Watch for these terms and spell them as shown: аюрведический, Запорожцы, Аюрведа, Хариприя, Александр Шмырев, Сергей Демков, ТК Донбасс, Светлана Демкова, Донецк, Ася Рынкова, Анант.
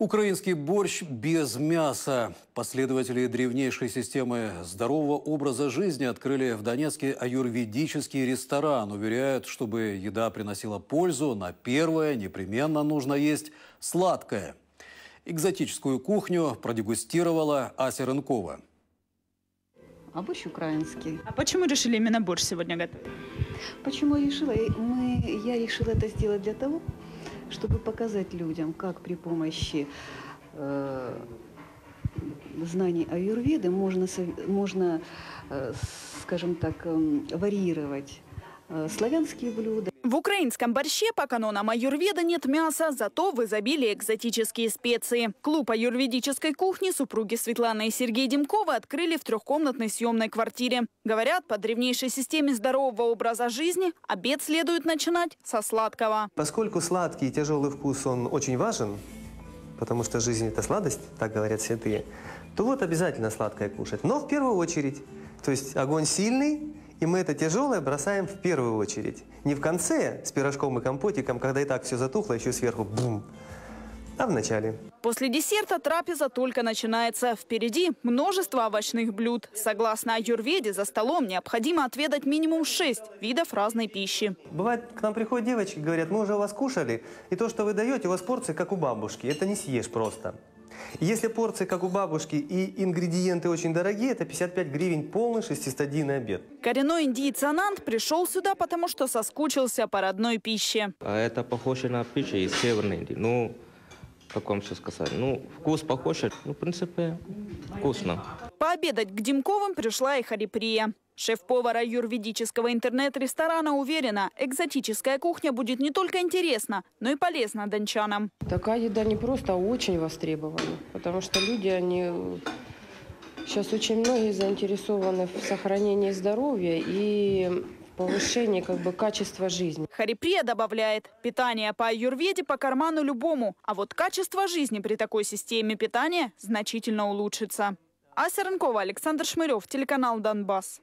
Украинский борщ без мяса. Последователи древнейшей системы здорового образа жизни открыли в Донецке аюрведический ресторан. Уверяют, чтобы еда приносила пользу, на первое непременно нужно есть сладкое. Экзотическую кухню продегустировала Ася Рынкова. А борщ украинский. А почему решили именно борщ сегодня готовить? Почему я решила? Я решила это сделать для того, чтобы показать людям, как при помощи знаний аюрведы можно, скажем так, варьировать славянские блюда. В украинском борще по канонам аюрведа нет мяса, зато в изобилии экзотические специи. Клуб аюрведической кухни супруги Светланы и Сергея Демкова открыли в трехкомнатной съемной квартире. Говорят, по древнейшей системе здорового образа жизни обед следует начинать со сладкого. Поскольку сладкий и тяжелый вкус, он очень важен, потому что жизнь – это сладость, так говорят святые, то вот обязательно сладкое кушать. Но в первую очередь, то есть огонь сильный, и мы это тяжелое бросаем в первую очередь. Не в конце, с пирожком и компотиком, когда и так все затухло, еще сверху бум, а в начале. После десерта трапеза только начинается. Впереди множество овощных блюд. Согласно аюрведе, за столом необходимо отведать минимум 6 видов разной пищи. Бывает, к нам приходят девочки, говорят, мы уже у вас кушали, и то, что вы даете, у вас порции, как у бабушки. Это не съешь просто. Если порции, как у бабушки, и ингредиенты очень дорогие, это 55 гривен полный шестистадийный обед. Коренной индиец Анант пришел сюда, потому что соскучился по родной пище. А это похоже на пищу из Северной Индии. Ну, как вам все сказать? Ну, вкус похож, ну, в принципе, вкусно. Пообедать к Демковым пришла и Хариприя. Шеф-повар аюрведического интернет-ресторана уверена, экзотическая кухня будет не только интересна, но и полезна дончанам. Такая еда не просто, а очень востребована. Потому что люди, они сейчас очень многие заинтересованы в сохранении здоровья и повышении качества жизни. Хариприя добавляет, питание по аюрведе по карману любому, а вот качество жизни при такой системе питания значительно улучшится. Ася Рынкова, Александр Шмырев, телеканал «Донбасс».